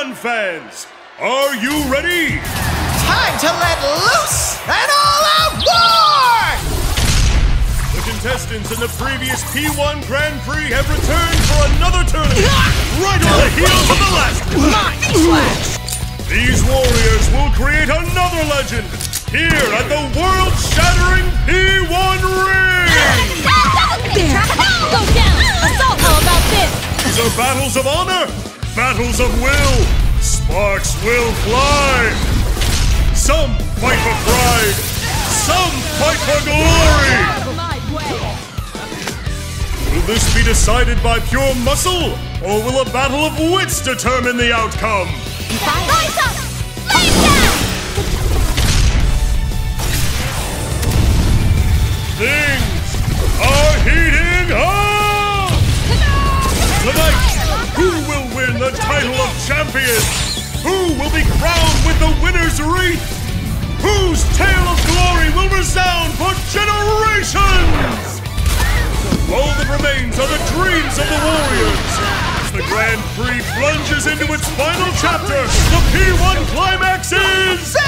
Pokemon fans, are you ready? Time to let loose an all-out war! The contestants in the previous P1 Grand Prix have returned for another tournament, right on the heels of the last Mind Slash! These warriors will create another legend here at the world-shattering P1 ring! Go down! Assault, how about this? These are battles of honor, battles of will. Sparks will fly! Some fight for pride! Some fight for glory! Will this be decided by pure muscle? Or will a battle of wits determine the outcome? Rise up! Lay down! Things are heating up! Tonight! Who will win the title of champion? Who will be crowned with the winner's wreath? Whose tale of glory will resound for generations? All that remains are the dreams of the warriors. As the Grand Prix plunges into its final chapter, the P1 climax is...